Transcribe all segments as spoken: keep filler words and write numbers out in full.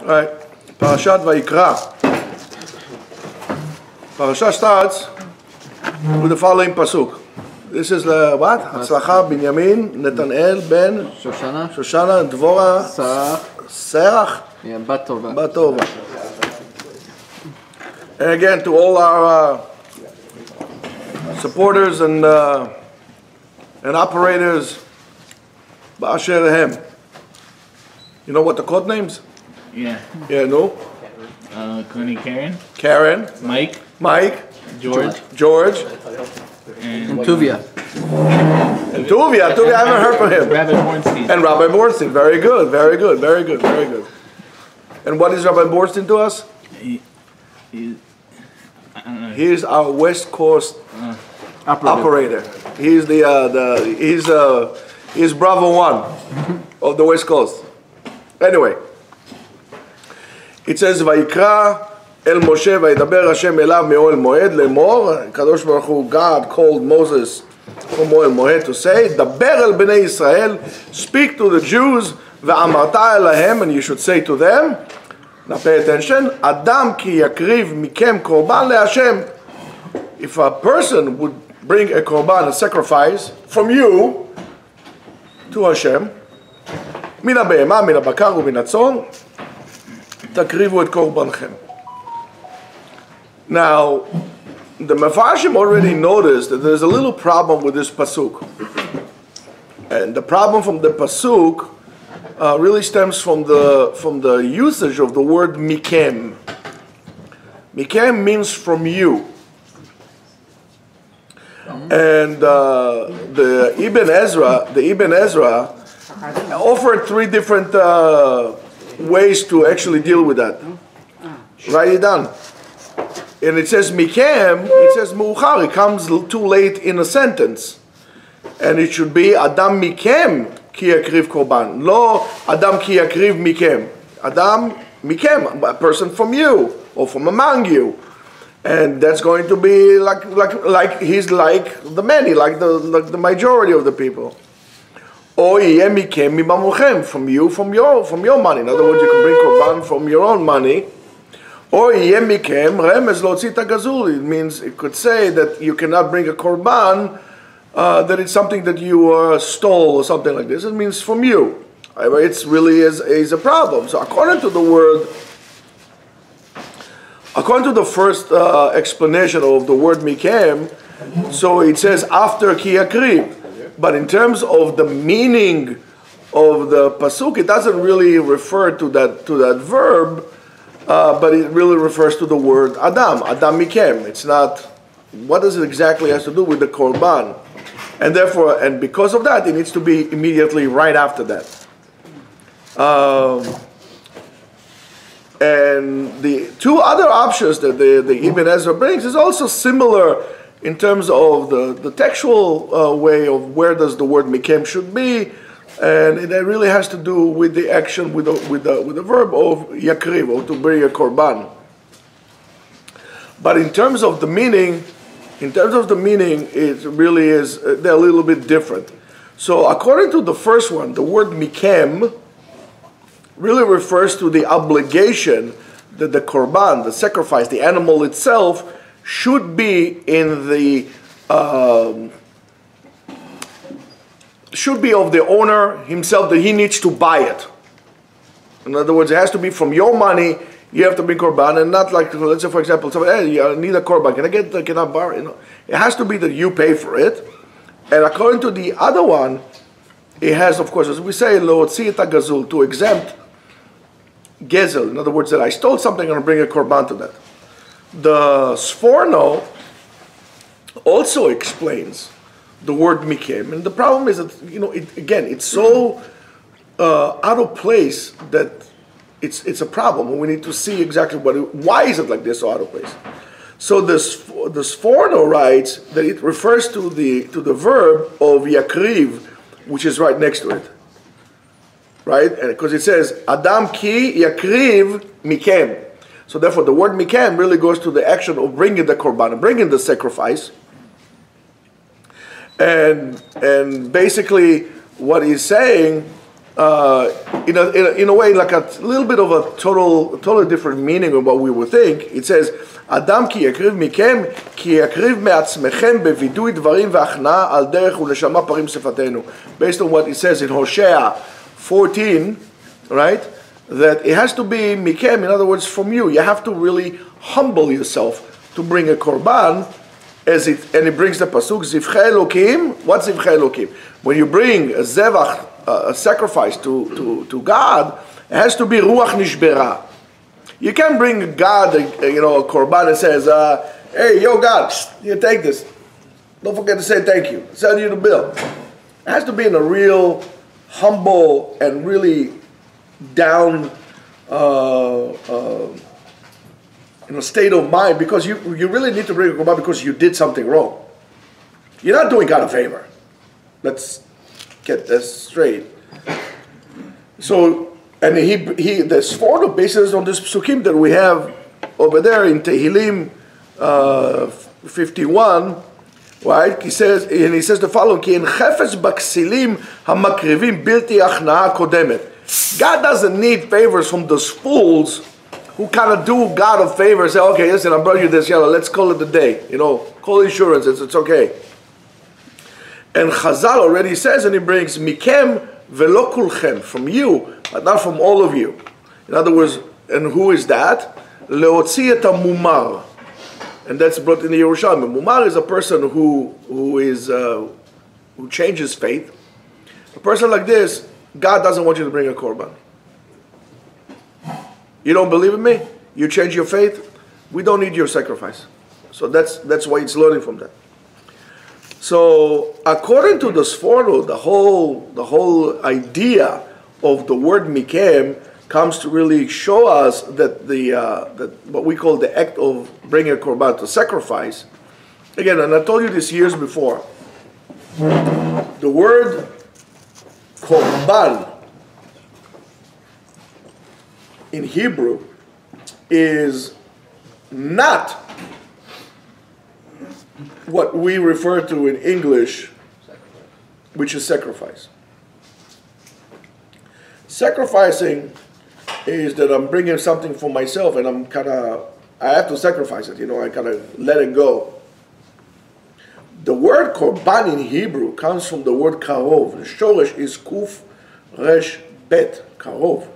All right, Parashat Vayikra. Parashat starts with the following pasuk. This is the what? Hatzlacha, Binyamin, Netan El, Ben, Shoshana, Shoshana, Dvora, Serach, yeah, Bat Tova. Bat Tova. And again, to all our uh, supporters and uh, and operators, Ba'asher Hem. You know what the code names? Yeah. Yeah, no? Uh, Connie Karen. Karen. Mike. Mike. George. George. And, and Tuvia. And Tuvia. Tuvia, I haven't heard from him. Rabbi Bornstein. And Rabbi Bornstein. Very good, very good, very good, very good. And what is Rabbi Bornstein to us? He, he, I don't know. He's our West Coast uh, operator. operator. He's the, uh, the, he's, uh, he's Bravo One of the West Coast. Anyway, it says, Vayikra El Moshe Vayidaber Hashem Elav Me'oel Moed Le'mor. HaKadosh Baruch Hu, God called Moses from Moel Moed to say, Daber El Bnei Yisrael, speak to the Jews, Ve'amarta Elahem, and you should say to them, now pay attention, Adam ki yakriv mikem korban leHashem. If a person would bring a korban, a sacrifice, from you to Hashem, מן הבהמה, מן הבקר ומן הצאן, תקריבו את קורבנכם. Now, the Mefarshim already noticed that there's a little problem with this pasuk. And the problem from the pasuk uh, really stems from the, from the usage of the word mikem. Mikem means from you. And uh, the Ibn Ezra, the Ibn Ezra, I offered three different uh, ways to actually deal with that. Write it down. And it says mikem, it says mu'uchar, it comes too late in a sentence. And it should be adam mikem ki yakriv korban. Lo adam ki yakriv mikem. Adam mikem, a person from you or from among you. And that's going to be like, like, like he's like the many, like the, like the majority of the people. From you, from your, from your money. In other words, you can bring korban from your own money. It means it could say that you cannot bring a korban, uh, that it's something that you uh, stole or something like this. It means from you. It really is, is a problem. So according to the word, according to the first uh, explanation of the word mikem, so it says after ki yakrib. But in terms of the meaning of the pasuk, it doesn't really refer to that to that verb, uh, but it really refers to the word Adam, Adam Mikem. It's not, what does it exactly has to do with the korban? And therefore, and because of that, it needs to be immediately right after that. Um, and the two other options that the, the Ibn Ezra brings is also similar in terms of the, the textual uh, way of where does the word mikem should be, and it really has to do with the action, with the, with the, with the verb of yakriv, or to bring a korban. But in terms of the meaning, in terms of the meaning, it really is, uh, they're a little bit different. So according to the first one, the word mikem really refers to the obligation that the korban, the sacrifice, the animal itself, should be in the um, should be of the owner himself, that he needs to buy it. In other words, it has to be from your money. You have to bring korban, and not like, let's say for example, somebody, hey, I need a korban. Can I get? Can I borrow? You know, it has to be that you pay for it. And according to the other one, it has, of course, as we say, lo tzita gazul, to exempt gezel. In other words, that I stole something and bring a korban to that. The Sforno also explains the word mikem, and the problem is that, you know, it, again, it's so uh, out of place that it's it's a problem, and we need to see exactly what it, why is it like this, so out of place. So this the Sforno writes that it refers to the to the verb of yakriv, which is right next to it, right? And because it says adam ki yakriv mikem. So therefore, the word mikem really goes to the action of bringing the korban, bringing the sacrifice. And and basically, what he's saying uh, in, a, in, a, in a way, like a little bit of a total, totally different meaning of what we would think. It says, Adam ki yakriv mikem, ki yakriv me'atzmechem bevidui dvarim ve'achna al derech u'neshama parim sefatenu. Based on what it says in Hosea fourteen, right? That it has to be mikem, in other words, from you. You have to really humble yourself to bring a korban, as it, and it brings the pasuk, zivchei elokim. What's zivchei elokim? When you bring a zevach, a sacrifice to, to, to God, it has to be ruach nishbera. You can't bring God, a, you know, a korban and says, uh, hey, yo God, you take this. Don't forget to say thank you. Send you the bill. It has to be in a real humble and really down uh, uh, in a state of mind, because you, you really need to bring a korban because you did something wrong. You're not doing God a favor. Let's get this straight. So, and he, he the Sforno bases on this psukim that we have over there in Tehillim uh, fifty-one, right? He says, and he says the following: Ki in chefes baksilim hamakrivim bilti achnaa kodemet. God doesn't need favors from those fools who kind of do God a favor and say, okay, listen, I brought you this, yellow, let's call it a day. You know, call insurance, it's, it's okay. And Chazal already says, and he brings, mikem velo kulchem, from you, but not from all of you. In other words, and who is that? Leotzi et mumar. And that's brought in the Yerushalmi. Mumar is a person who, who, is, uh, who changes faith. A person like this, God doesn't want you to bring a korban. You don't believe in me? You change your faith? We don't need your sacrifice. So that's that's why it's learning from that. So according to the Sforno, the whole the whole idea of the word mikem comes to really show us that the uh, that what we call the act of bringing a korban to sacrifice. Again, and I told you this years before. The word korban in Hebrew is not what we refer to in English, which is sacrifice. Sacrificing is that I'm bringing something for myself and I'm kind of, I have to sacrifice it, you know, I kind of let it go. The word korban in Hebrew comes from the word karov. The shoresh is kuf resh bet, karov.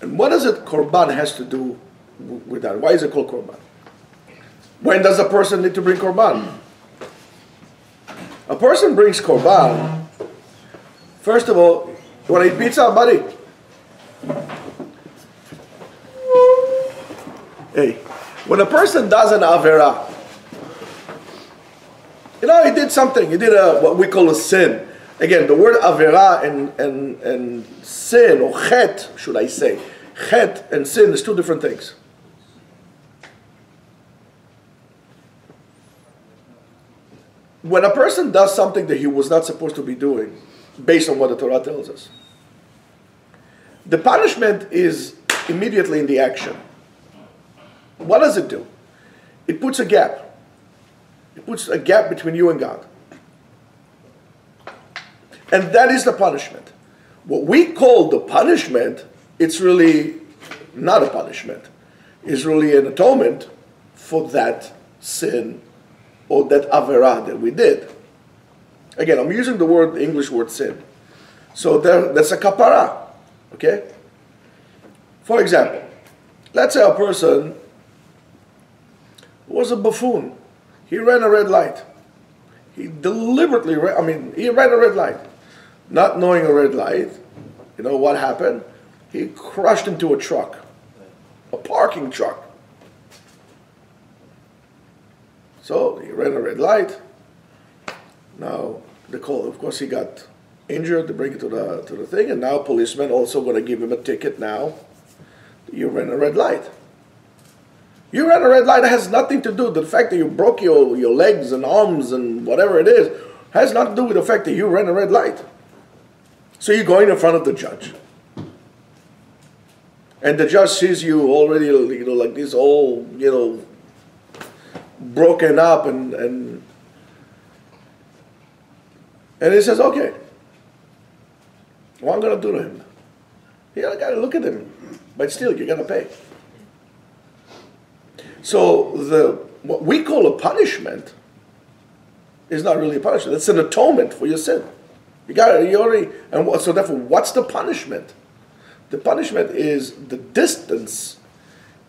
And what does it korban has to do with that? Why is it called korban? When does a person need to bring korban? A person brings korban, first of all, you want to eat pizza, buddy? Hey, when a person does an avera, you know, he did something, he did a, what we call a sin. Again, the word avera and, and, and sin, or chet, should I say, chet and sin is two different things. When a person does something that he was not supposed to be doing, based on what the Torah tells us, the punishment is immediately in the action. What does it do? It puts a gap. It puts a gap between you and God. And that is the punishment. What we call the punishment, it's really not a punishment. It's really an atonement for that sin or that avera that we did. Again, I'm using the word, the English word sin. So there, that's a kapara, okay? For example, let's say a person was a buffoon. He ran a red light. He deliberately ran, I mean, he ran a red light. Not knowing a red light, you know what happened? He crashed into a truck, a parking truck. So he ran a red light. Now the call, of course, he got injured. They bring it to the to the thing, and now policemen also going to give him a ticket. Now you ran a red light. You ran a red light. It has nothing to do with the fact that you broke your your legs and arms and whatever it is. Has nothing to do with the fact that you ran a red light. So you're going in front of the judge. And the judge sees you already, you know, like this all, you know, broken up and, and, and he says, okay, What am I going to do to him? You got to look at him. But still, you're going to pay. So the what we call a punishment is not really a punishment. It's an atonement for your sin. You got it. You already, and so therefore, what's the punishment? The punishment is the distance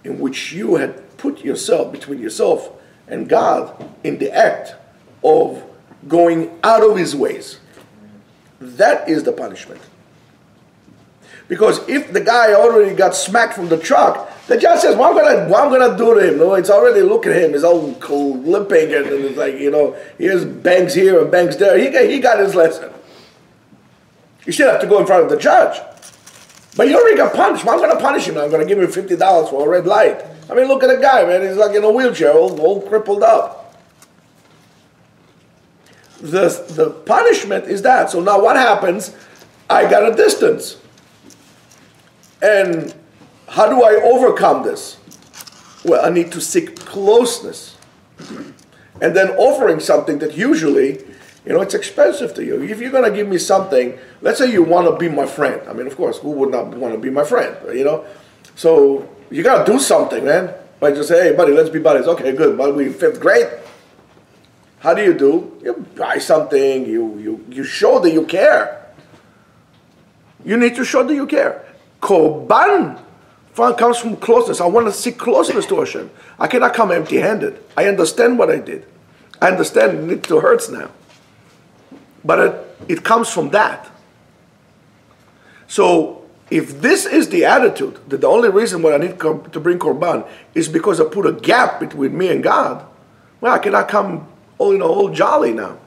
in which you had put yourself between yourself and God in the act of going out of His ways. That is the punishment. Because if the guy already got smacked from the truck, the judge says, what am I going to do to him? No, it's already, look at him, he's all limping, and it's like, you know, here's bangs here and bangs there. He got, he got his lesson. You still have to go in front of the judge. But you already got punished. Well, I'm going to punish him. I'm going to give him fifty dollars for a red light. I mean, look at the guy, man. He's like in a wheelchair, all, all crippled up. The, the punishment is that. So now what happens? I got a distance. And how do I overcome this? Well, I need to seek closeness. And then offering something that usually, you know, it's expensive to you. If you're going to give me something, let's say you want to be my friend. I mean, of course, who would not want to be my friend, you know? So you got to do something, man. By just say, hey, buddy, let's be buddies. Okay, good. But we fifth grade. How do you do? You buy something. You, you, you show that you care. You need to show that you care. Korban comes from closeness. I want to seek closeness to Hashem. I cannot come empty-handed. I understand what I did. I understand it to hurts now. But it, it comes from that. So if this is the attitude, that the only reason why I need to bring Korban is because I put a gap between me and God, well, I cannot come all, you know, all jolly now.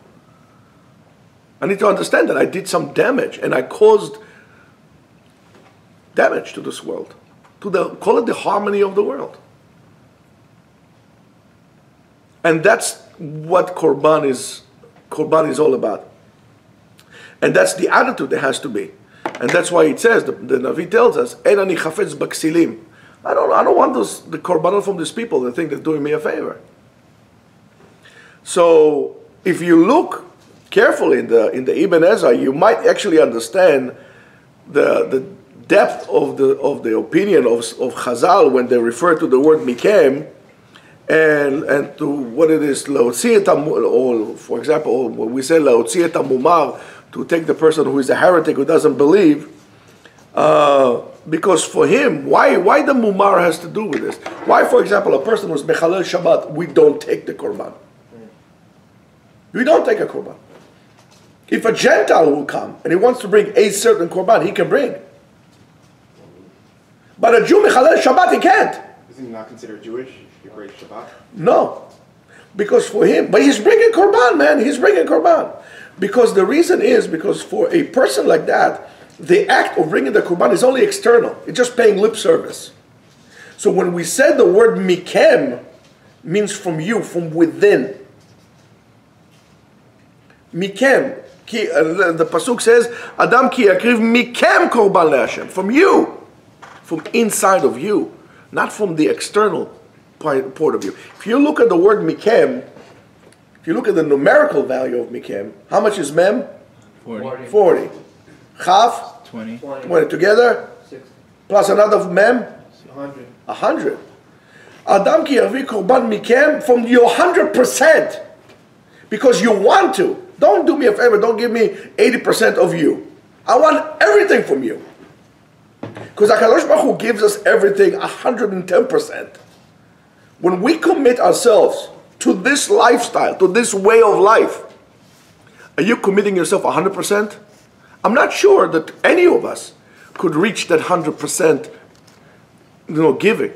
I need to understand that I did some damage and I caused damage to this world, to the, call it the harmony of the world. And that's what Korban is, Korban is all about. And that's the attitude that has to be. And that's why it says, the, the Navi tells us, "Ein ani chafetz baksilim." I don't, I don't want those, the Korbanot from these people that think they're doing me a favor. So if you look carefully in the, in the Ibn Ezra, you might actually understand the, the depth of the, of the opinion of, of Chazal when they refer to the word mikem, and, and to what it is, or for example, when we say to take the person who is a heretic, who doesn't believe, uh, because for him, why, why the mumar has to do with this? Why, for example, a person who's mechalel Shabbat, we don't take the korban. We don't take a korban. If a Gentile will come and he wants to bring a certain korban, he can bring. But a Jew mechalel Shabbat, he can't. Isn't he not considered Jewish? Shabbat? No, because for him, but he's bringing Korban, man, he's bringing Korban. Because the reason is, because for a person like that, the act of bringing the Korban is only external. It's just paying lip service. So when we said the word mikem, means from you, from within. Mikem, ki, uh, the, the Pasuk says, Adam ki yakriv mikem Korban leHashem, from you, from inside of you, not from the external point of view. If you look at the word mikem, if you look at the numerical value of mikem, how much is mem? forty. forty. Chaf? twenty. twenty. Together? sixty. Plus another mem? one hundred. one hundred. Adam ki yavi korban mikem, from your one hundred percent. Because you want to. Don't do me a favor. Don't give me eighty percent of you. I want everything from you. Because HaKadosh Baruch Hu gives us everything one hundred ten percent. When we commit ourselves to this lifestyle, to this way of life, are you committing yourself one hundred percent? I'm not sure that any of us could reach that one hundred percent, you know, giving.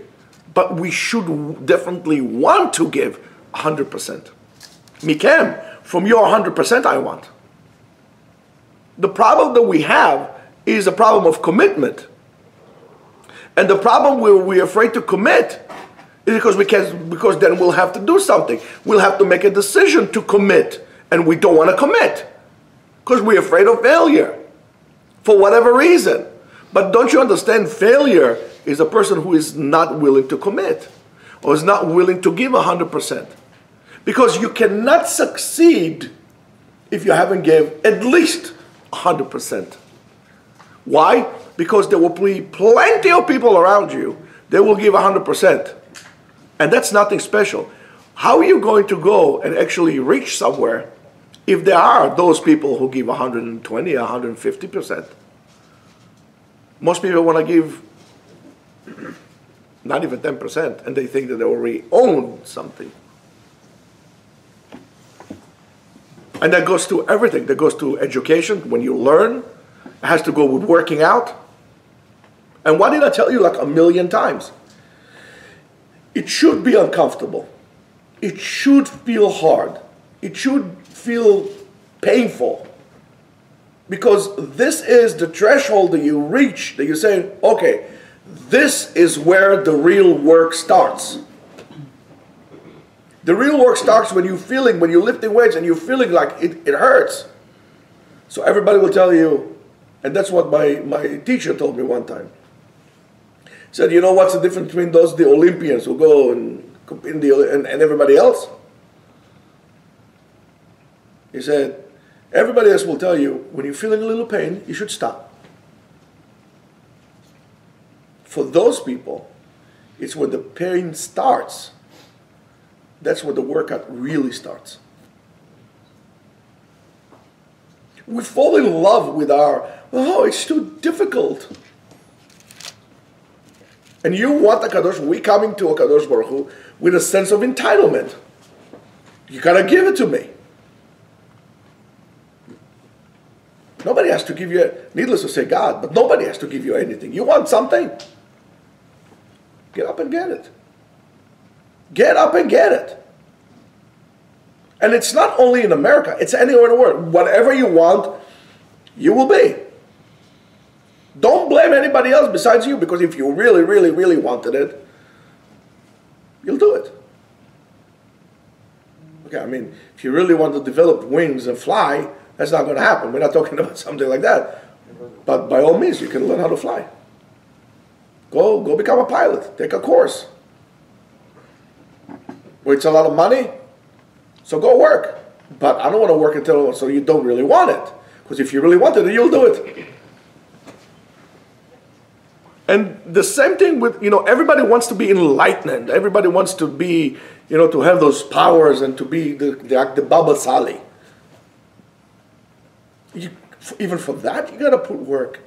But we should definitely want to give one hundred percent. Mikem, from your one hundred percent I want. The problem that we have is a problem of commitment. And the problem where we're afraid to commit is because we can, because then we'll have to do something. We'll have to make a decision to commit, and we don't want to commit because we're afraid of failure for whatever reason. But don't you understand? Failure is a person who is not willing to commit or is not willing to give one hundred percent, because you cannot succeed if you haven't given at least one hundred percent. Why? Because there will be plenty of people around you that will give one hundred percent. And that's nothing special. How are you going to go and actually reach somewhere if there are those people who give one hundred twenty, one hundred fifty percent? Most people want to give not even ten percent, and they think that they already own something. And that goes to everything. That goes to education, when you learn. It has to go with working out. And why did I tell you like a million times? It should be uncomfortable. It should feel hard. It should feel painful. Because this is the threshold that you reach, that you say, okay, this is where the real work starts. The real work starts when you're feeling, when you're lifting weights and you're feeling like it, it hurts. So everybody will tell you, and that's what my, my teacher told me one time. He said, you know what's the difference between those, the Olympians who go and compete in the, and, and everybody else? He said, everybody else will tell you, when you're feeling a little pain, you should stop. For those people, it's when the pain starts. That's where the workout really starts. We fall in love with our, oh, it's too difficult. And you want a Kadosh, we coming to a Kadosh Baruch Hu with a sense of entitlement. You gotta give it to me. Nobody has to give you, needless to say God, but nobody has to give you anything. You want something? Get up and get it. Get up and get it. And it's not only in America, it's anywhere in the world. Whatever you want, you will be. Don't blame anybody else besides you, because if you really, really, really wanted it, you'll do it. Okay, I mean, if you really want to develop wings and fly, that's not going to happen. We're not talking about something like that. But by all means, you can learn how to fly. Go, go become a pilot. Take a course. Well, it's a lot of money, so go work. But I don't want to work until, so you don't really want it. Because if you really want it, you'll do it. And the same thing with, you know, everybody wants to be enlightened. Everybody wants to be, you know, to have those powers and to be the, the, the Baba Sali. You, even for that, you got to put work.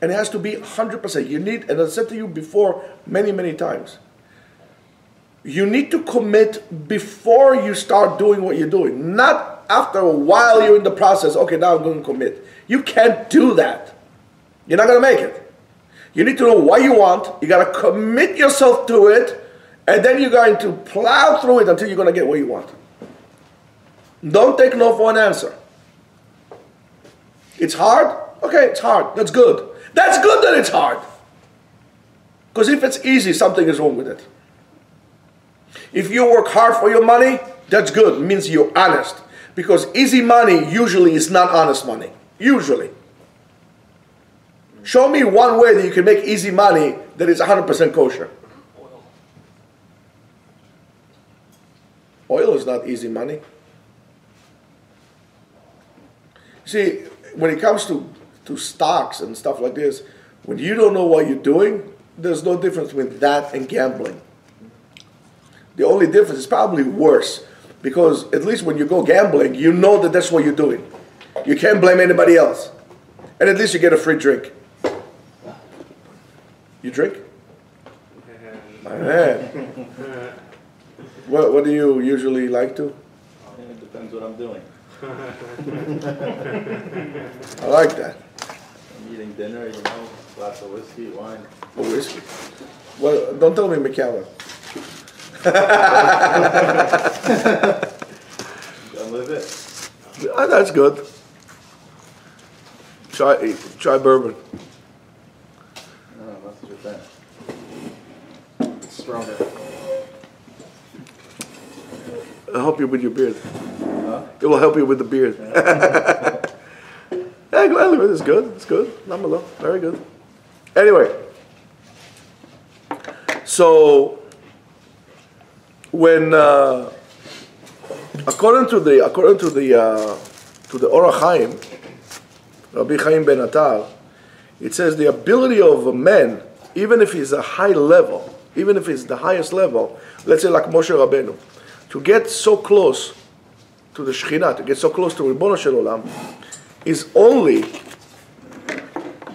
And it has to be one hundred percent. You need, and I said to you before many, many times, you need to commit before you start doing what you're doing. Not after a while you're in the process, okay, now I'm going to commit. You can't do that. You're not going to make it. You need to know what you want. You got to commit yourself to it. And then you're going to plow through it until you're going to get what you want. Don't take no for an answer. It's hard? Okay, it's hard. That's good. That's good that it's hard. Because if it's easy, something is wrong with it. If you work hard for your money, that's good. It means you're honest. Because easy money usually is not honest money. Usually. Show me one way that you can make easy money that is one hundred percent kosher. Oil. Oil is not easy money. See, when it comes to, to stocks and stuff like this, when you don't know what you're doing, there's no difference between that and gambling. The only difference is probably worse, because at least when you go gambling, you know that that's what you're doing. You can't blame anybody else. And at least you get a free drink. You drink? My man. What, what do you usually like to? It depends what I'm doing. I like that. I'm eating dinner, you know, glass of whiskey, wine. Oh, whiskey. Well, don't tell me Michaela. Don't live it. Oh, that's good. Try, try bourbon. No, that's good thing. It's stronger. It'll help you with your beard. Huh? It will help you with the beard. Yeah, anyway, it's good. It's good. Namalo, very good. Anyway, so. When uh, according to the according to the uh, to the Or HaChayim, Rabbi Chaim ben Atar, it says the ability of a man, even if he's a high level, even if he's the highest level, let's say like Moshe Rabenu, to get so close to the Shekhinah, to get so close to Ribono shel olam, is only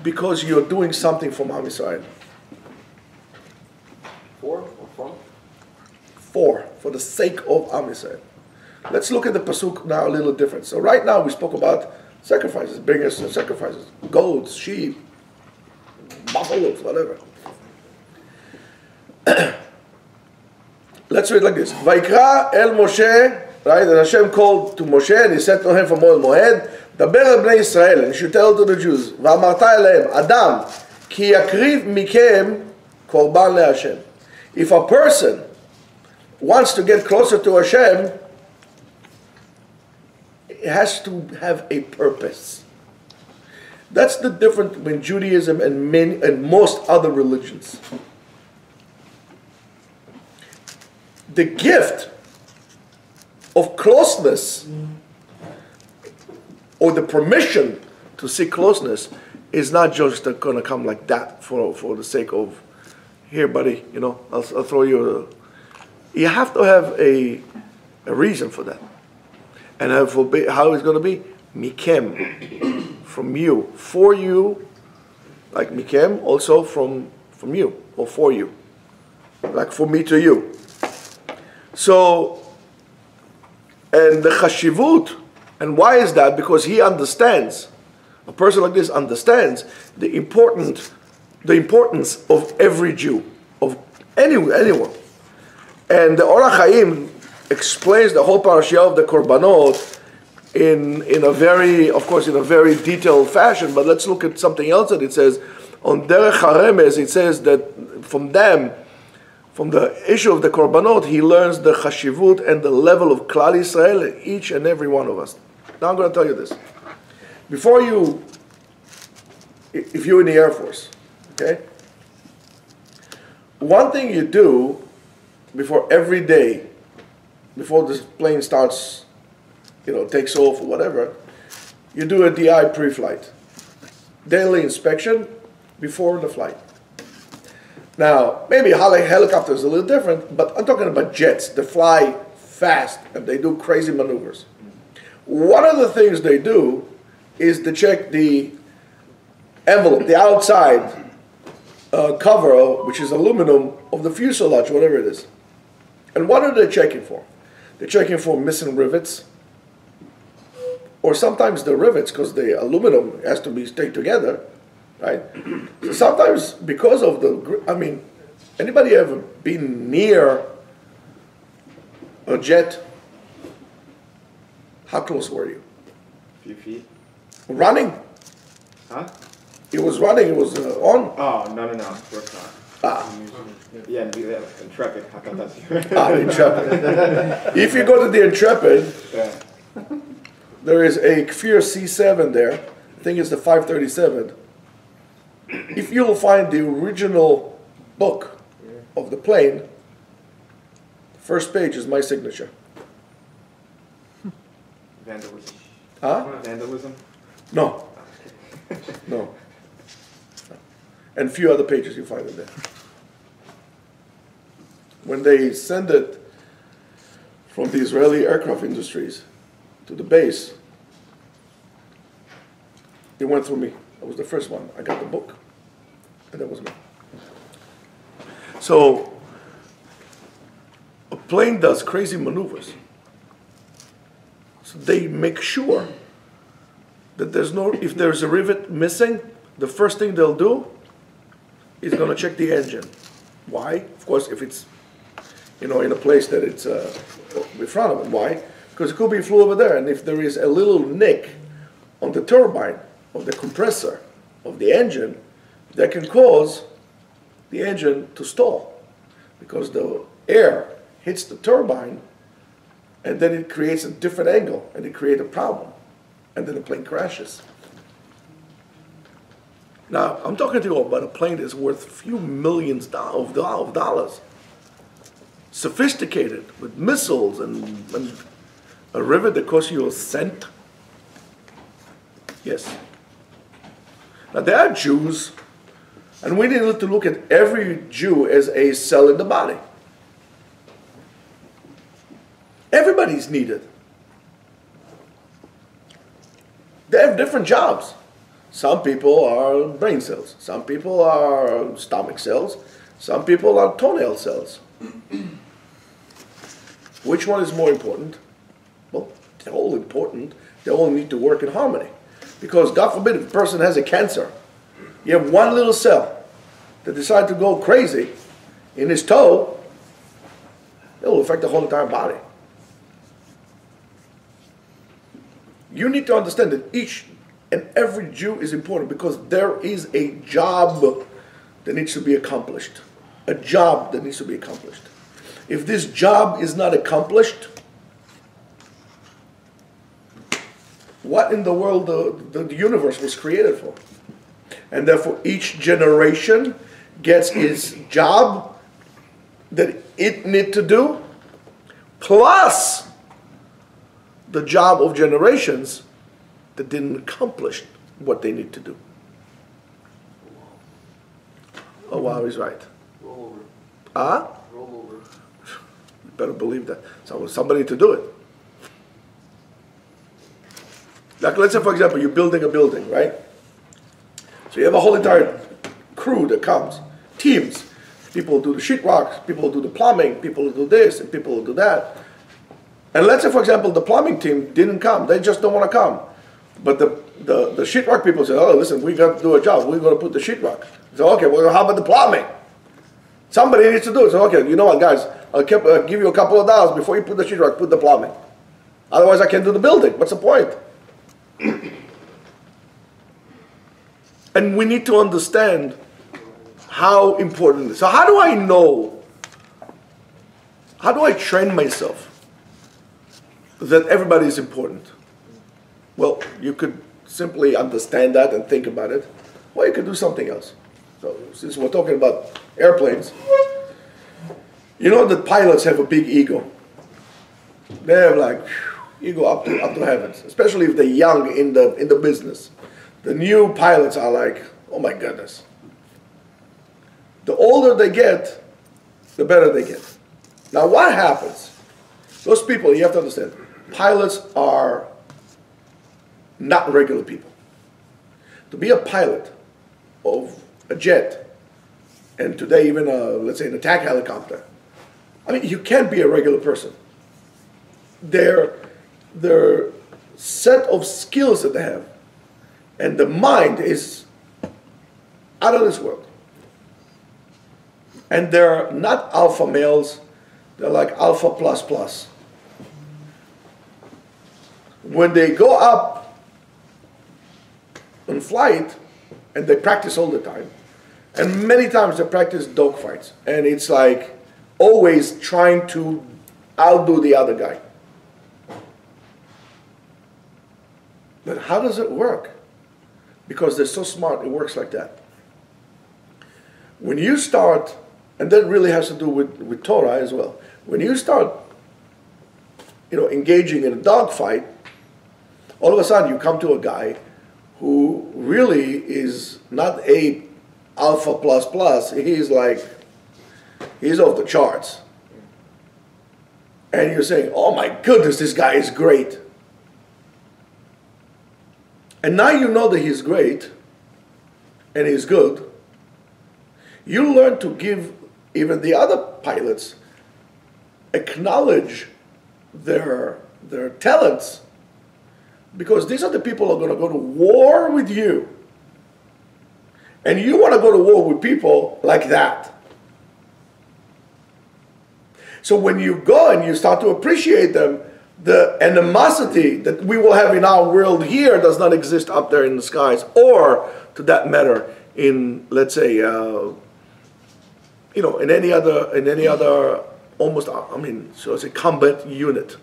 because you're doing something from Am Yisrael. For or from? For, for the sake of Am Yisrael. Let's look at the pasuk now a little different. So right now we spoke about sacrifices, biggest sacrifices, goats, sheep, buffaloes, whatever. Let's read like this. Vayikra el Moshe, right? And Hashem called to Moshe, and he said to him from Moed, "Daber el bnei Israel," and you should tell to the Jews, "Va'amarta elehem, Adam, ki yakriv mikem korban leHashem." If a person wants to get closer to Hashem, it has to have a purpose. That's the difference between Judaism and many, and most other religions. The gift of closeness, or the permission to seek closeness, is not just going to come like that for, for the sake of, here buddy, you know, I'll, I'll throw you a, you have to have a, a reason for that. And how it's going to be? Mikem, from you, for you, like Mikem, also from, from you, or for you, like for me to you. So, and the chashivut, and why is that? Because he understands, a person like this understands the important, the importance of every Jew, of any, anyone. And the Or HaChayim explains the whole parashah of the korbanot in, in a very, of course, in a very detailed fashion, but let's look at something else that it says. On derech haremes, it says that from them, from the issue of the korbanot, he learns the chashivut and the level of Klal Yisrael in each and every one of us. Now I'm going to tell you this. Before you, if you're in the Air Force, okay? One thing you do before every day, before this plane starts, you know, takes off or whatever, you do a D I pre-flight. Daily inspection before the flight. Now, maybe helicopters is a little different, but I'm talking about jets. They fly fast and they do crazy maneuvers. One of the things they do is to check the envelope, the outside uh, cover, which is aluminum, of the fuselage, whatever it is. And what are they checking for? They're checking for missing rivets, or sometimes the rivets, because the aluminum has to be stayed together. Right? So sometimes because of the, I mean, anybody ever been near a jet? How close were you? A few feet. Running. Huh? It was running, it was uh, on. Oh, no, no, no, of course not. Ah. Yeah, Intrepid. Ah, Intrepid. If you go to the Intrepid, yeah. There is a Kfir C seven there. I think it's the five thirty-seven. If you'll find the original book of the plane, the first page is my signature. Vandalism. Huh? Vandalism? No. No. And a few other pages you find in there. When they send it from the Israeli aircraft industries to the base, it went through me. I was the first one. I got the book. And that was me. So, a plane does crazy maneuvers. So they make sure that there's no, if there's a rivet missing, the first thing they'll do is going to check the engine. Why? Of course, if it's, you know, in a place that it's uh, in front of it. Why? Because it could be flew over there. And if there is a little nick on the turbine, of the compressor, of the engine, that can cause the engine to stall because the air hits the turbine and then it creates a different angle and it creates a problem and then the plane crashes. Now, I'm talking to you about a plane that's worth a few millions of dollars, sophisticated with missiles and, and a rivet that costs you a cent. Yes. Now, there are Jews, and we need to look at every Jew as a cell in the body. Everybody's needed. They have different jobs. Some people are brain cells. Some people are stomach cells. Some people are toenail cells. Which one is more important? Well, they're all important. They all need to work in harmony. Because God forbid if a person has a cancer, you have one little cell that decides to go crazy in his toe, it will affect the whole entire body. You need to understand that each and every Jew is important because there is a job that needs to be accomplished. A job that needs to be accomplished. If this job is not accomplished, what in the world the, the, the universe was created for? And therefore each generation gets its job that it needs to do, plus the job of generations that didn't accomplish what they need to do. Oh, wow, he's right. Roll over. Huh? Roll over. You better believe that. So somebody to do it. Like, let's say, for example, you're building a building, right? So you have a whole entire crew that comes, teams. People do the sheetrock, people do the plumbing, people do this, and people do that. And let's say, for example, the plumbing team didn't come. They just don't want to come. But the, the, the sheetrock people say, oh, listen, we got to do a job. We're going to put the sheetrock. So, okay, well, how about the plumbing? Somebody needs to do it. So, okay, you know what, guys, I'll, keep, I'll give you a couple of dollars before you put the sheetrock, put the plumbing. Otherwise, I can't do the building. What's the point? And we need to understand how important this is. So how do I know, how do I train myself that everybody is important? Well, you could simply understand that and think about it, or you could do something else. So since we're talking about airplanes, you know that pilots have a big ego. They have like ego up to up to heavens, especially if they're young in the in the business. The new pilots are like, oh my goodness. The older they get, the better they get. Now what happens? Those people, you have to understand, pilots are not regular people. To be a pilot of a jet, and today even, a, let's say, an attack helicopter, I mean, you can't be a regular person. Their, their set of skills that they have, and the mind is out of this world. And they're not alpha males, they're like alpha plus plus. When they go up on flight, and they practice all the time, and many times they practice dogfights, and it's like always trying to outdo the other guy. But how does it work? Because they're so smart, it works like that. When you start, and that really has to do with, with Torah as well, when you start you know, engaging in a dogfight, all of a sudden you come to a guy who really is not a alpha plus plus, he's like, he's off the charts. And you're saying, oh my goodness, this guy is great. And now you know that he's great and he's good. You learn to give even the other pilots, acknowledge their, their talents, because these are the people who are going to go to war with you. And you want to go to war with people like that. So when you go and you start to appreciate them, the animosity that we will have in our world here does not exist up there in the skies, or, to that matter, in, let's say, uh, you know, in any other, in any other, almost, I mean, so it's a combat unit.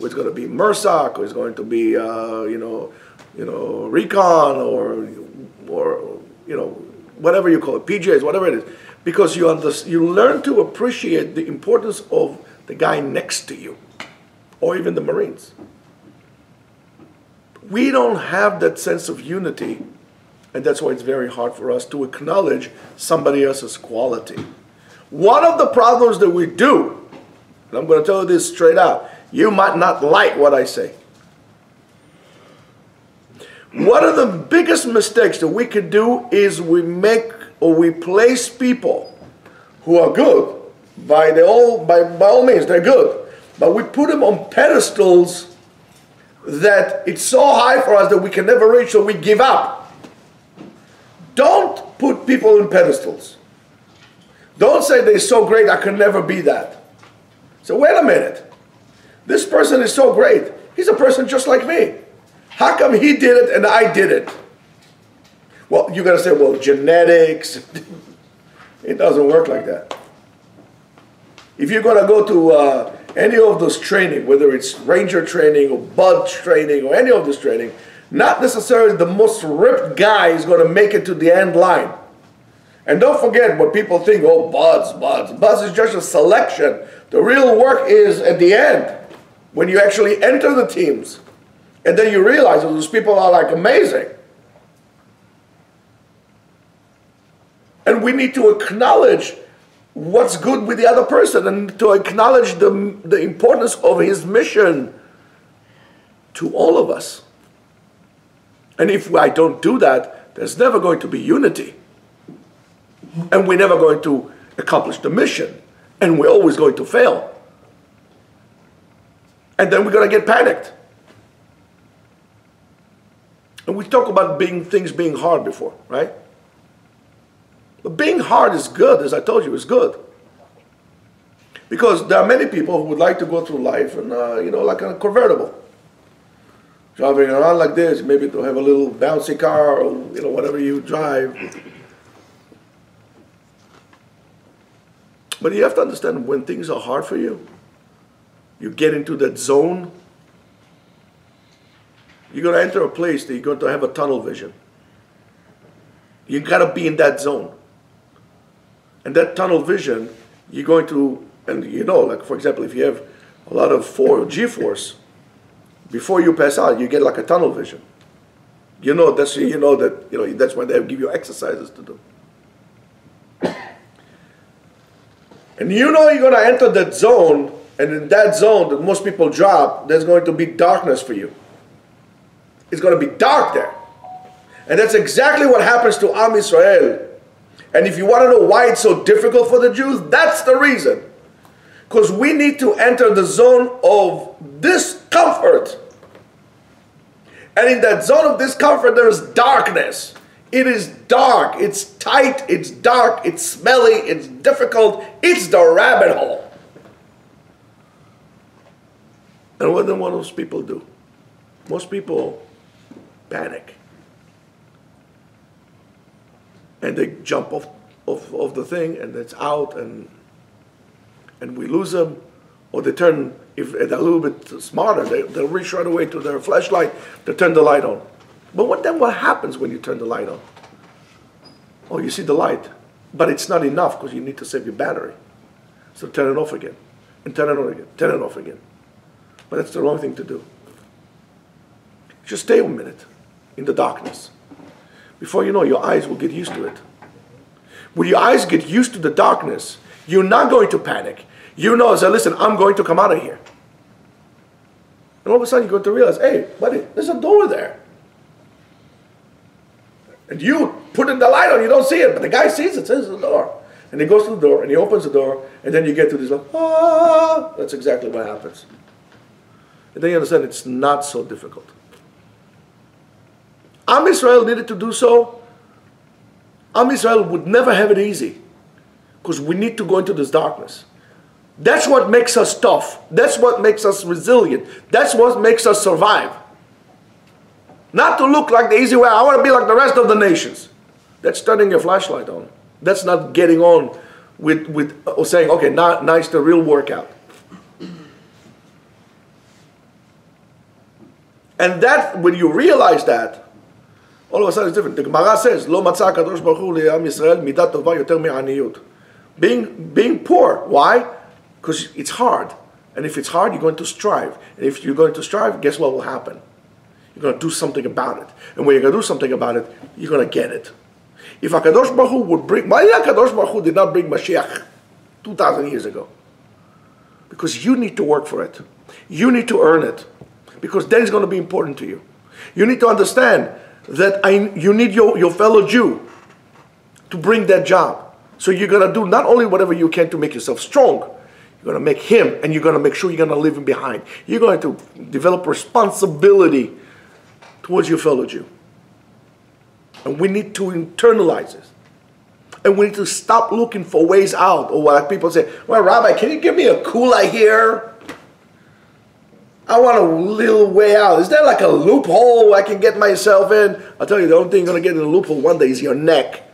It's going to be MRSAC, or it's going to be, uh, you know, you know, recon, or, or, you know, whatever you call it, P Js, whatever it is, because you under, you learn to appreciate the importance of the guy next to you. Or even the Marines. We don't have that sense of unity and that's why it's very hard for us to acknowledge somebody else's quality. One of the problems that we do, and I'm going to tell you this straight out, you might not like what I say. One of the biggest mistakes that we could do is we make or we place people who are good, by, the all, by, by all means, they're good, but we put them on pedestals that it's so high for us that we can never reach, so we give up. Don't put people on pedestals. Don't say they're so great, I can never be that. So wait a minute. This person is so great. He's a person just like me. How come he did it and I did it? Well, you're going to say, well, genetics. It doesn't work like that. If you're going to go to uh, any of those training, whether it's ranger training or bud training or any of this training, not necessarily the most ripped guy is going to make it to the end line. And don't forget what people think, oh, buds, buds. Buds is just a selection. The real work is at the end, when you actually enter the teams. And then you realize that those people are like amazing. And we need to acknowledge what's good with the other person and to acknowledge the, the importance of his mission to all of us. And if I don't do that, there's never going to be unity. And we're never going to accomplish the mission. And we're always going to fail. And then we're going to get panicked. And we talk about being things being hard before, right? But being hard is good, as I told you, is good. Because there are many people who would like to go through life and, uh, you know, like a convertible. Driving around like this, maybe to have a little bouncy car or, you know, whatever you drive. But you have to understand when things are hard for you, you get into that zone. You're going to enter a place that you're going to have a tunnel vision. You've got to be in that zone. And that tunnel vision, you're going to, and you know, like for example, if you have a lot of four G-force, before you pass out, you get like a tunnel vision. You know, that's, you know that, you know, that's why they give you exercises to do. And you know you're going to enter that zone, and in that zone that most people drop, there's going to be darkness for you. It's going to be dark there. And that's exactly what happens to Am Yisrael. And if you want to know why it's so difficult for the Jews, that's the reason. Because we need to enter the zone of discomfort. And in that zone of discomfort, there is darkness. It is dark. It's tight. It's dark. It's smelly. It's difficult. It's the rabbit hole. And what do one of those people do? Most people panic. And they jump off, off, off the thing, and it's out, and, and we lose them. Or they turn, if they're a little bit smarter, they, they'll reach right away to their flashlight to turn the light on. But what, then what happens when you turn the light on? Oh, you see the light. But it's not enough because you need to save your battery. So turn it off again, and turn it on again, turn it off again. But that's the wrong thing to do. Just stay a minute in the darkness. Before you know, your eyes will get used to it. When your eyes get used to the darkness, you're not going to panic. You know, as I listen, I'm going to come out of here. And all of a sudden, you're going to realize, hey, buddy, there's a door there. And you put in the light on, you don't see it, but the guy sees it, says the door. And he goes to the door, and he opens the door, and then you get to this, like, ah, that's exactly what happens. And then you understand it's not so difficult. Am Yisrael needed to do so. Am Yisrael would never have it easy because we need to go into this darkness. That's what makes us tough. That's what makes us resilient. That's what makes us survive. Not to look like the easy way. I want to be like the rest of the nations. That's turning your flashlight on. That's not getting on with, with or saying, okay, now, now it's the real workout. And that, when you realize that, all of a sudden it's different. The Gemara says, "Lo matza HaKadosh Baruch Hu le'am Yisrael midat tova yoter me'aniyut." Being being poor, why? Because it's hard, and if it's hard, you're going to strive, and if you're going to strive, guess what will happen? you're going to do something about it. And when you're going to do something about it, you're going to get it. If HaKadosh Baruch Hu would bring... Why HaKadosh Baruch Hu did not bring Mashiach two thousand years ago? Because you need to work for it. You need to earn it. Because that is going to be important to you. You need to understand that I, you need your, your fellow Jew to bring that job. So you're going to do not only whatever you can to make yourself strong, you're going to make him, and you're going to make sure you're going to leave him behind. You're going to develop responsibility towards your fellow Jew. And we need to internalize this. And we need to stop looking for ways out, or what people say, well, Rabbi, can you give me a kula here? I want a little way out. Is there like a loophole I can get myself in? I'll tell you, the only thing you're going to get in a loophole one day is your neck.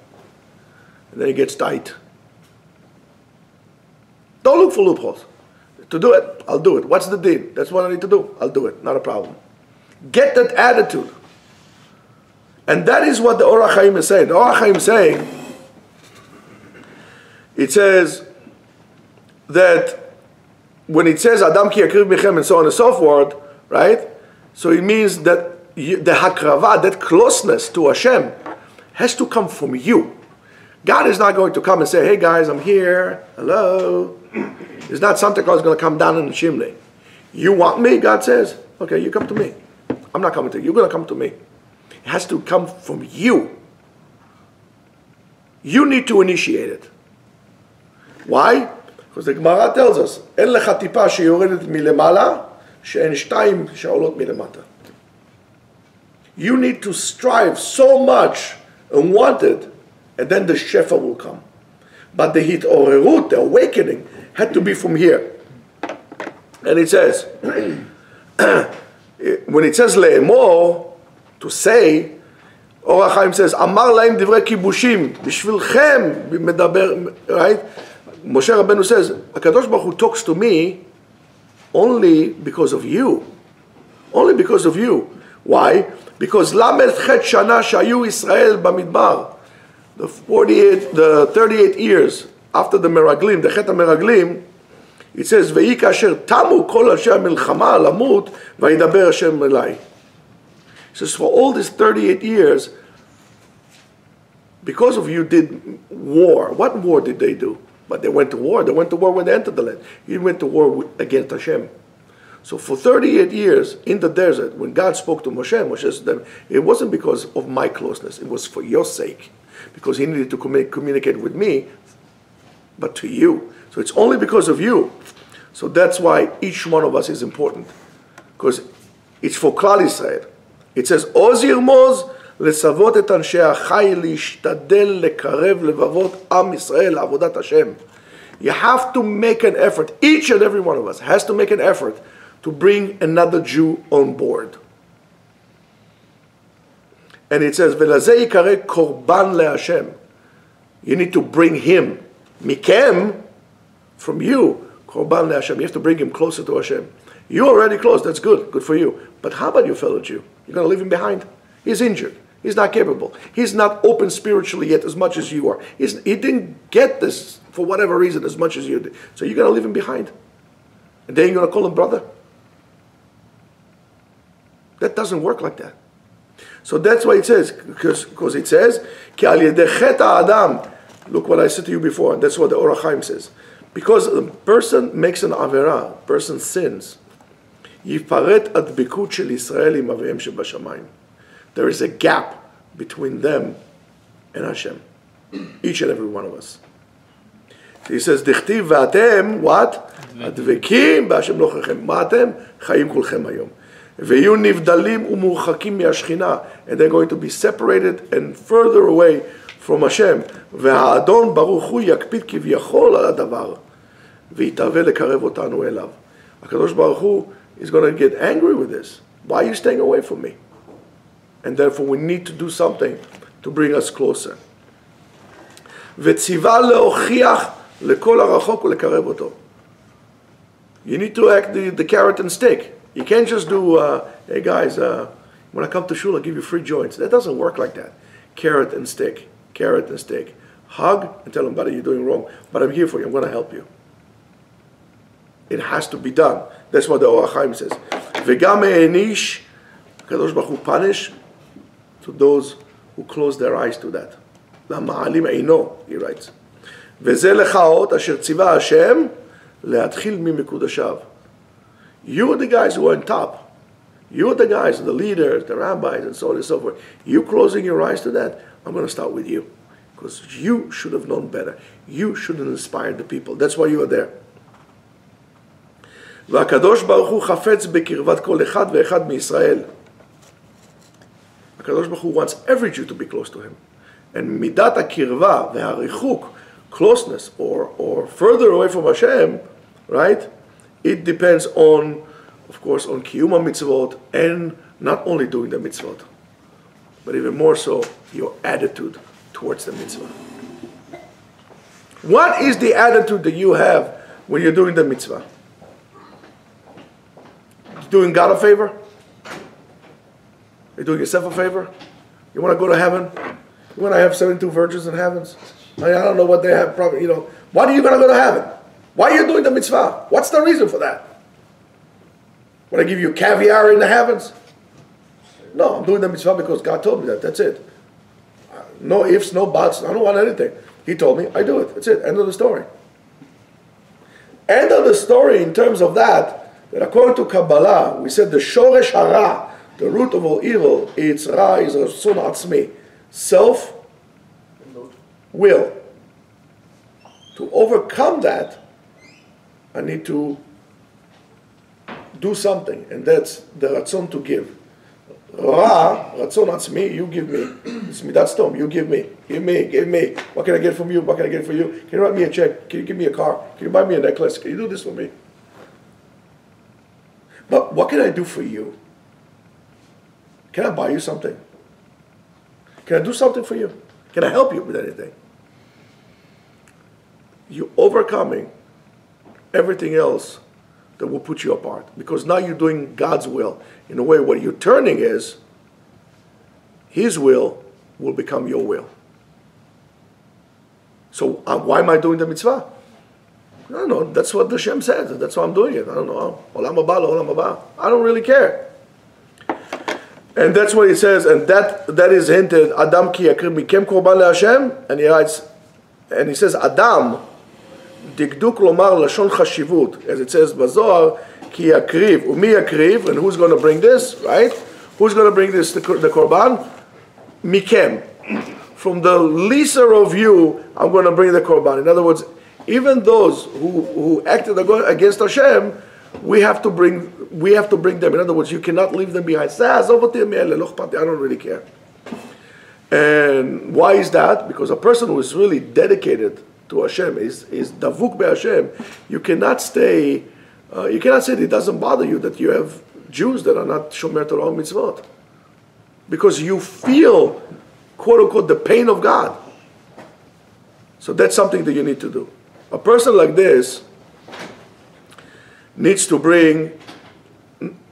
And then it gets tight. Don't look for loopholes. To do it, I'll do it. What's the deal? That's what I need to do. I'll do it. Not a problem. Get that attitude. And that is what the Or HaChayim is saying. The Or HaChayim is saying, it says that when it says Adam ki yakriv mechem and so on and so forth, right? So it means that you, the hakrava, that closeness to Hashem, has to come from you. God is not going to come and say, hey guys, I'm here, hello. It's not Santa Claus going to come down in the chimney. You want me? God says, okay, you come to me. I'm not coming to you. You're going to come to me. It has to come from you. You need to initiate it. Why? Because the Gemara tells us, "En lecha tipa sheyoredet milemala, she'en shtayim she'olot milemata." You need to strive so much and want it, and then the shefa will come. But the hitorerut, the awakening, had to be from here. And it says, when it says le'emor, to say, Or HaChayim says, Amar laim divrei kibushim, bishvilchem medaber, right? Moshe Rabenu says, HaKadosh Baruch Hu talks to me only because of you. Only because of you. Why? Because Lamed Chet Shana Shayu Israel Bamidbar, the forty-eight, the thirty-eight years after the Meraglim, the Cheta Meraglim, it says, Ve'yika asher tamu kol asher milchama lamut, vayidaber Hashem elai. He says, for all these thirty-eight years, because of you did war. What war did they do? But they went to war. They went to war when they entered the land. You went to war against Hashem. So for thirty-eight years in the desert, when God spoke to Moshe, Moshe said to them, it wasn't because of my closeness. It was for your sake. Because he needed to com- communicate with me, but to you. So it's only because of you. So that's why each one of us is important. Because it's for Klal Yisrael. It says, Oz Yirmoz lesavot et anshei ha'chai lishtadel lekarev levavot Am Yisrael avodat Hashem. You have to make an effort. Each and every one of us has to make an effort to bring another Jew on board. And it says, Velazei yikare korban leHashem. You need to bring him. Mikem, from you, korban leHashem. You have to bring him closer to Hashem. You're already close. That's good. Good for you. But how about your fellow Jew? You're going to leave him behind. He's injured. He's not capable. He's not open spiritually yet as much as you are. He's, he didn't get this for whatever reason as much as you did. So you're going to leave him behind. And then you're going to call him brother. That doesn't work like that. So that's why it says, because it says, Ki al yedei cheta adam. Look what I said to you before. That's what the Or HaChayim says. Because a person makes an avera, a person sins. There is a gap between them and Hashem. Each and every one of us. He says, "Dichtiv v'atem what? Advekim b'Hashem lochechem. Ma'atem chayim kulchem hayom. Ve'yu nivdalim umurchakim mi'ashchina. And they're going to be separated and further away from Hashem. Ve'ha'adon baruch hu yakpid kivyachol al hadavar. Ve'itaveh lekarev otanu elav. HaKadosh Baruch Hu is going to get angry with this. Why are you staying away from me? And therefore we need to do something to bring us closer. You need to act the, the carrot and stick. You can't just do, uh, hey guys, uh, when I come to shul, I'll give you free joints. That doesn't work like that. Carrot and stick, carrot and stick. Hug and tell them, buddy, you're doing wrong, but I'm here for you. I'm going to help you. It has to be done. That's what the Or HaChayim says. V'gam einish HaKadosh Baruch Hu punish to those who close their eyes to that. Lama'alim eino, he writes. Veze lechaot asher tziva Hashem le'atchil mimikudashav. You are the guys who are on top. You are the guys, the leaders, the rabbis, and so on and so forth. You closing your eyes to that, I'm going to start with you. Because you should have known better. You should have inspired the people. That's why you are there. והקדוש ברוך הוא חפץ בקרבת כל אחד ואחד מישראל. HaKadosh Baruch Hu wants every Jew to be close to him. And midat ha-kirva veha-rechuk, closeness, or, or further away from Hashem, right? It depends on, of course, on kiyum mitzvot, and not only doing the mitzvot, but even more so, your attitude towards the mitzvah. What is the attitude that you have when you're doing the mitzvah? You're doing God a favor? You're doing yourself a favor? You want to go to heaven? You want to have seventy-two virgins in heavens? I mean, I don't know what they have, probably, you know. Why are you going to go to heaven? Why are you doing the mitzvah? What's the reason for that? Want to give you caviar in the heavens? No, I'm doing the mitzvah because God told me that. That's it. No ifs, no buts. I don't want anything. He told me, I do it. That's it. End of the story. End of the story in terms of that, that according to Kabbalah, we said the shoresh hara, the root of all evil, it's ra, is ratzon atzmi, self will. To overcome that, I need to do something, and that's the ratzon to give. Ra, ratzon atzmi, you give me. It's midat stom, you give me. Give me, give me. What can I get from you? What can I get for you? Can you write me a check? Can you give me a car? Can you buy me a necklace? Can you do this for me? But what can I do for you? Can I buy you something? Can I do something for you? Can I help you with anything? You're overcoming everything else that will put you apart. Because now you're doing God's will. In a way, what you're turning is, His will will become your will. So uh, why am I doing the mitzvah? I don't know. That's what the Shem said. That's why I'm doing it. I don't know. Olam haba, olam haba. I don't really care. And that's what he says, and that that is hinted. Adam ki yakrim mikem korban leHashem, and he writes, and he says, Adam dikduk lomar lashon chashivut, as it says Bazohar, ki yakriv umi yakriv, and who's going to bring this, right? Who's going to bring this the, the korban? Mikem, from the lesser of you, I'm going to bring the korban. In other words, even those who who acted against Hashem, we have to bring. We have to bring them. In other words, you cannot leave them behind. I don't really care. And why is that? Because a person who is really dedicated to Hashem is is davuk be Hashem. You cannot stay. Uh, you cannot say that it doesn't bother you that you have Jews that are not shomer Torah mitzvot, because you feel, quote unquote, the pain of God. So that's something that you need to do. A person like this needs to bring.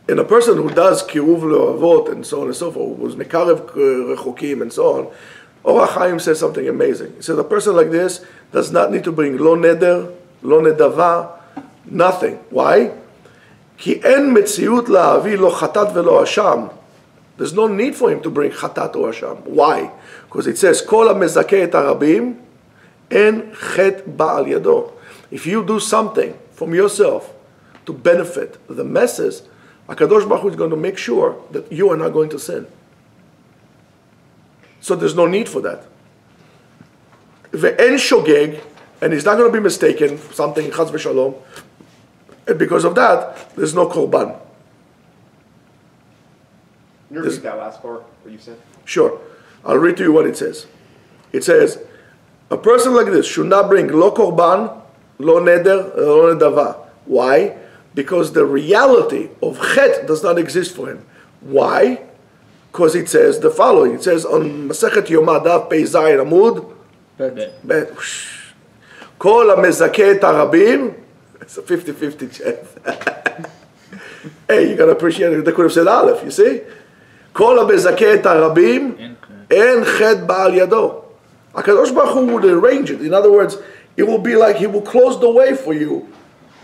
And a person who does kiruv le'avot and so on and so forth, who's mekarev rechokim and so on, Or HaChayim says something amazing. He says a person like this does not need to bring lo neder, lo nedava, nothing. Why? Ki en metziut la'avi lo chatat ve'lo hasham. There's no need for him to bring chatat or hasham. Why? Because it says kol ha'mezakeh et harabim en chet ba'al yado. If you do something from yourself to benefit the masses, HaKadosh Baruch Hu is going to make sure that you are not going to sin. So there's no need for that. Ve'en shogeg, and he's not going to be mistaken for something, chas v'shalom. And because of that, there's no korban. Can you read that last part, what you said? Sure. I'll read to you what it says. It says, a person like this should not bring lo korban, lo neder, lo nedava. Why? Because the reality of chet does not exist for him. Why? Because it says the following. It says on Masechet Yoma Daf Pei Zayin Amud Bet Kol HaMezakeh Et HaRabim. It's a fifty fifty chance. Hey, you gotta appreciate it. They could have said Aleph, you see? Kol HaMezakeh Et HaRabim En Chet Ba'al Yado. HaKadosh Baruch Hu would arrange it. In other words, it will be like he will close the way for you.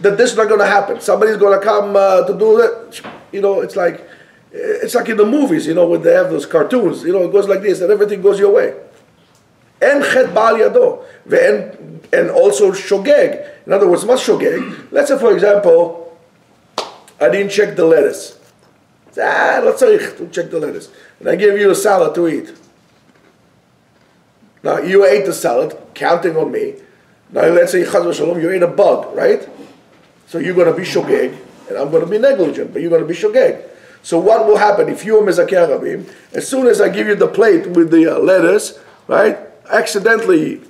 That this is not going to happen. Somebody's going to come uh, to do that. You know, it's like It's like in the movies, you know, when they have those cartoons, you know, it goes like this, and everything goes your way. And chet ba'al yado, and also shogeg. In other words, what's shogeg? Let's say, for example, I didn't check the lettuce. Ah, let's say to check the lettuce, and I gave you a salad to eat. Now you ate the salad, counting on me. Now let's say Chaz v'Shalom, you ate a bug, right? So you're going to be shogeg, and I'm going to be negligent, but you're going to be shogeg. So what will happen if you are mezakeh rabim? As soon as I give you the plate with the uh, lettuce, right? Accidentally,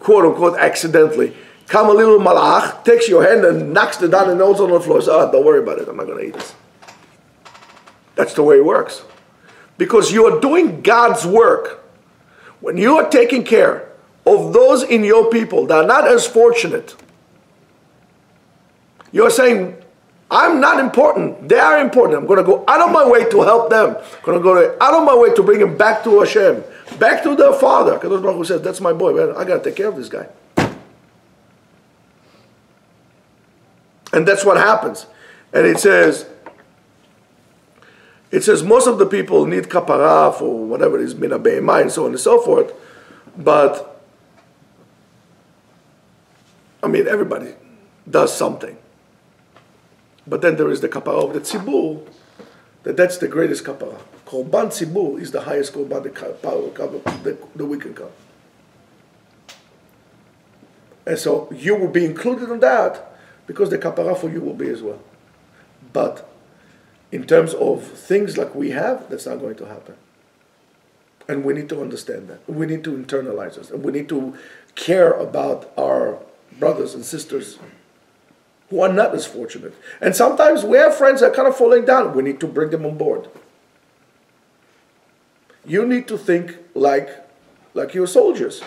quote unquote, accidentally, come a little malach, takes your hand and knocks it down and holds on the floor. Says, "Ah, don't worry about it. I'm not going to eat this." That's the way it works. Because you are doing God's work. When you are taking care of those in your people that are not as fortunate, you are saying, I'm not important. They are important. I'm going to go out of my way to help them. I'm going to go out of my way to bring them back to Hashem, back to their father. Kadosh Baruch Hu says, that's my boy, man. I got to take care of this guy. And that's what happens. And it says... It says most of the people need kapara for whatever it is, mina be'emai, and so on and so forth. But, I mean, everybody does something. But then there is the kapara of the tzibur, that that's the greatest kapara. Korban tzibur is the highest korban the, the, the we can come. And so you will be included in that because the kapara for you will be as well. But in terms of things like we have, that's not going to happen. And we need to understand that. We need to internalize this. And we need to care about our brothers and sisters who are not as fortunate. And sometimes we have friends that are kind of falling down. We need to bring them on board. You need to think like, like your soldiers.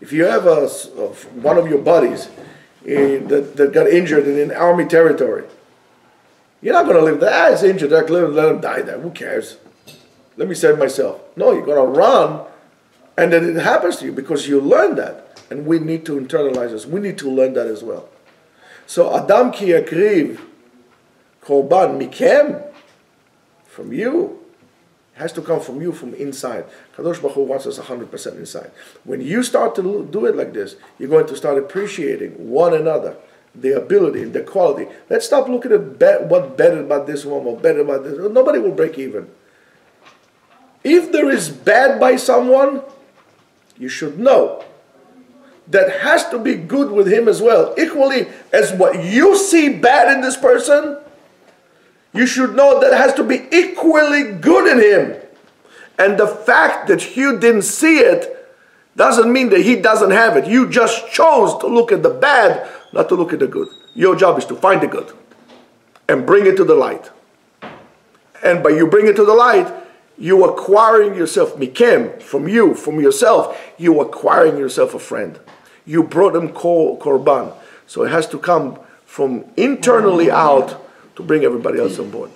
If you have a, a, one of your buddies in, that, that got injured in an army territory, you're not going to live there. Ah, it's injured. Let him, let him die there. Who cares? Let me save myself. No, you're going to run, and then it happens to you because you learn that. And we need to internalize this. We need to learn that as well. So, Adam ki yakriv korban mikem, from you. It has to come from you, from inside. Kadosh Baruch Hu wants us one hundred percent inside. When you start to do it like this, you're going to start appreciating one another. The ability, the quality. Let's stop looking at be what better about this one or better about this. Nobody will break even. If there is bad by someone, you should know that has to be good with him as well. Equally as what you see bad in this person, you should know that has to be equally good in him. And the fact that you didn't see it doesn't mean that he doesn't have it. You just chose to look at the bad, not to look at the good. Your job is to find the good and bring it to the light. And by you bring it to the light, you acquiring yourself, mikem, from you, from yourself, you acquiring yourself a friend. You brought them kor, korban. So it has to come from internally out to bring everybody else on board.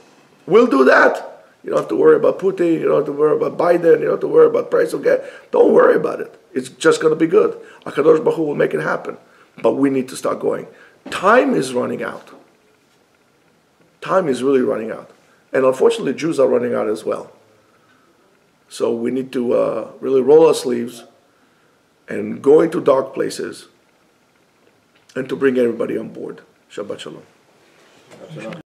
We'll do that. You don't have to worry about Putin. You don't have to worry about Biden. You don't have to worry about price of gas. Don't worry about it. It's just going to be good. HaKadosh Baruch Hu will make it happen. But we need to start going. Time is running out. Time is really running out. And unfortunately, Jews are running out as well. So we need to uh, really roll our sleeves and go into dark places and to bring everybody on board. Shabbat Shalom.